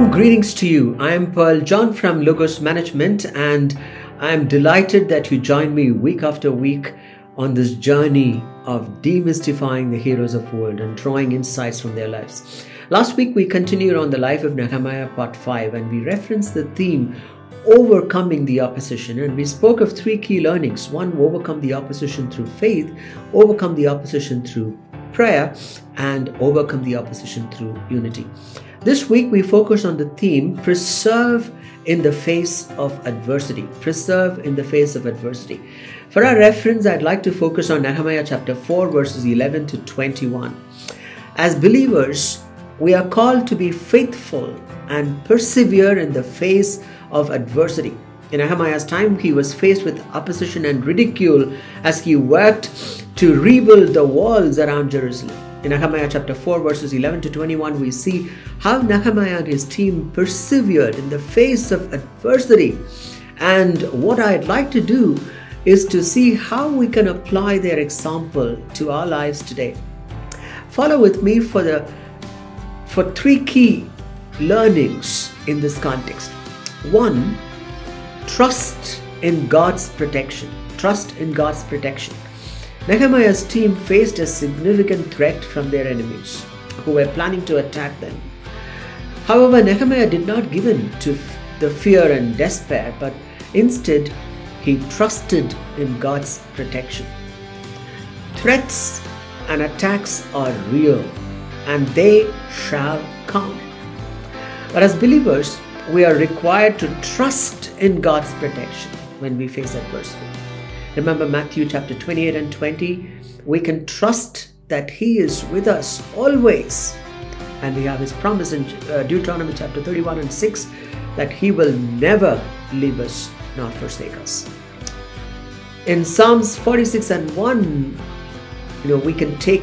Warm greetings to you. I am Pearl John from Logos Management, and I am delighted that you join me week after week on this journey of demystifying the heroes of the world and drawing insights from their lives. Last week we continued on the life of Nehemiah part 5, and we referenced the theme overcoming the opposition, and we spoke of three key learnings. One, overcome the opposition through faith, overcome the opposition through prayer, and overcome the opposition through unity. This week we focus on the theme preserve in the face of adversity. Preserve in the face of adversity. For our reference, I'd like to focus on Nehemiah chapter 4 verses 11 to 21. As believers, we are called to be faithful and persevere in the face of adversity. In Nehemiah's time, he was faced with opposition and ridicule as he worked to rebuild the walls around Jerusalem. In Nehemiah chapter 4 verses 11 to 21, we see how Nehemiah and his team persevered in the face of adversity. And what I'd like to do is to see how we can apply their example to our lives today. Follow with me for three key learnings in this context. One, trust in God's protection. Trust in God's protection. Nehemiah's team faced a significant threat from their enemies who were planning to attack them. However, Nehemiah did not give in to the fear and despair, but instead he trusted in God's protection. Threats and attacks are real, and they shall come. But as believers, we are required to trust in God's protection when we face adversity. Remember Matthew chapter 28 and 20, we can trust that He is with us always. And we have His promise in Deuteronomy chapter 31 and 6 that He will never leave us nor forsake us. In Psalms 46 and 1, we can take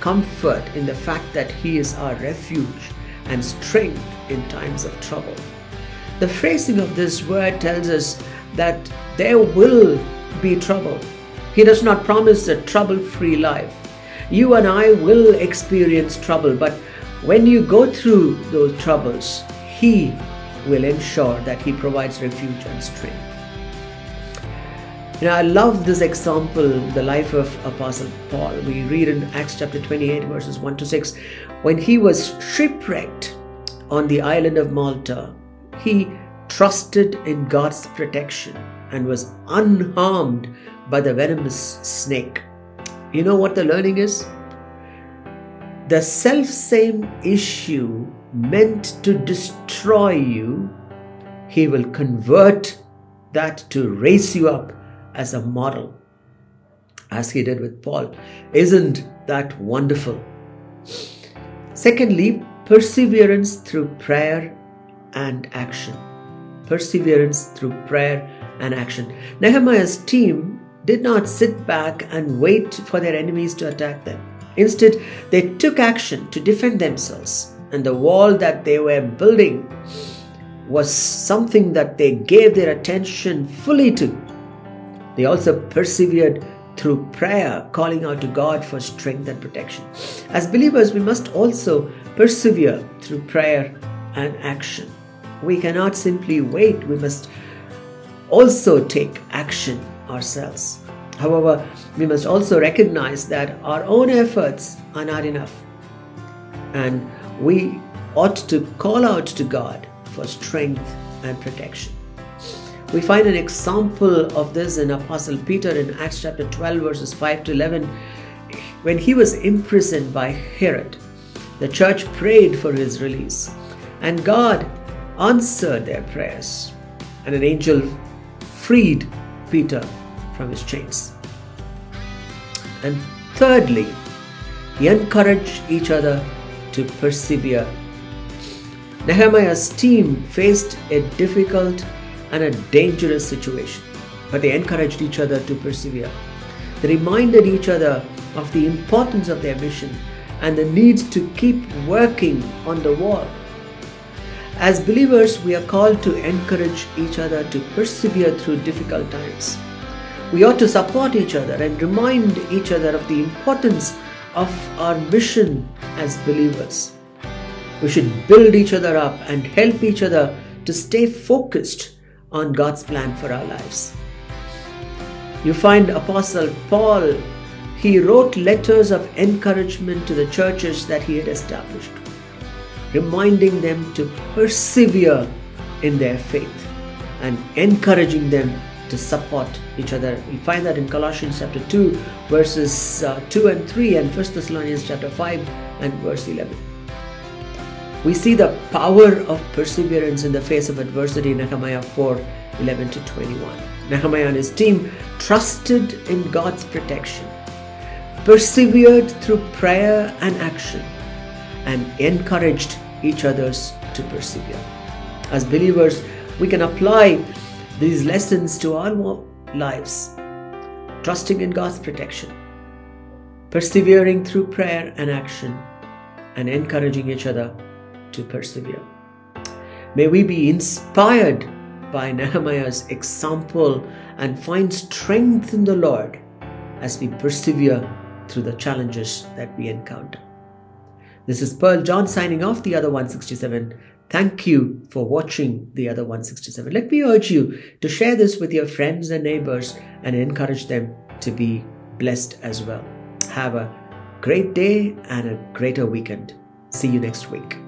comfort in the fact that He is our refuge and strength in times of trouble. The phrasing of this word tells us that there will be trouble. He does not promise a trouble-free life. You and I will experience trouble, but when you go through those troubles, He will ensure that He provides refuge and strength. I love this example, the life of Apostle Paul. We read in Acts chapter 28 verses 1 to 6, when he was shipwrecked on the island of Malta, he trusted in God's protection and was unharmed by the venomous snake. You know what the learning is? The self-same issue meant to destroy you, He will convert that to raise you up as a model, as He did with Paul. Isn't that wonderful? Secondly, perseverance through prayer and action. Perseverance through prayer and action. Nehemiah's team did not sit back and wait for their enemies to attack them. Instead, they took action to defend themselves, and the wall that they were building was something that they gave their attention fully to. They also persevered through prayer, calling out to God for strength and protection. As believers, we must also persevere through prayer and action. We cannot simply wait. We must also take action ourselves. However, we must also recognize that our own efforts are not enough, and we ought to call out to God for strength and protection. We find an example of this in Apostle Peter in Acts chapter 12 verses 5 to 11. When he was imprisoned by Herod, the church prayed for his release, and God answered their prayers, and an angel freed Peter from his chains. And thirdly, he encouraged each other to persevere. Nehemiah's team faced a difficult and a dangerous situation, but they encouraged each other to persevere. They reminded each other of the importance of their mission and the need to keep working on the wall. As believers, we are called to encourage each other to persevere through difficult times. We ought to support each other and remind each other of the importance of our mission as believers. We should build each other up and help each other to stay focused on God's plan for our lives. You find Apostle Paul, he wrote letters of encouragement to the churches that he had established, reminding them to persevere in their faith and encouraging them to support each other. You find that in Colossians chapter 2 verses 2 and 3 and 1 Thessalonians chapter 5 and verse 11. We see the power of perseverance in the face of adversity in Nehemiah 4:11-21. Nehemiah and his team trusted in God's protection, persevered through prayer and action, and encouraged each others to persevere. As believers, we can apply these lessons to our lives, trusting in God's protection, persevering through prayer and action, and encouraging each other to persevere. May we be inspired by Nehemiah's example and find strength in the Lord as we persevere through the challenges that we encounter. This is Pearl John signing off The Other 167. Thank you for watching The Other 167. Let me urge you to share this with your friends and neighbors and encourage them to be blessed as well. Have a great day and a greater weekend. See you next week.